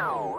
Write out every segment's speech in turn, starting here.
No!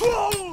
Whoa!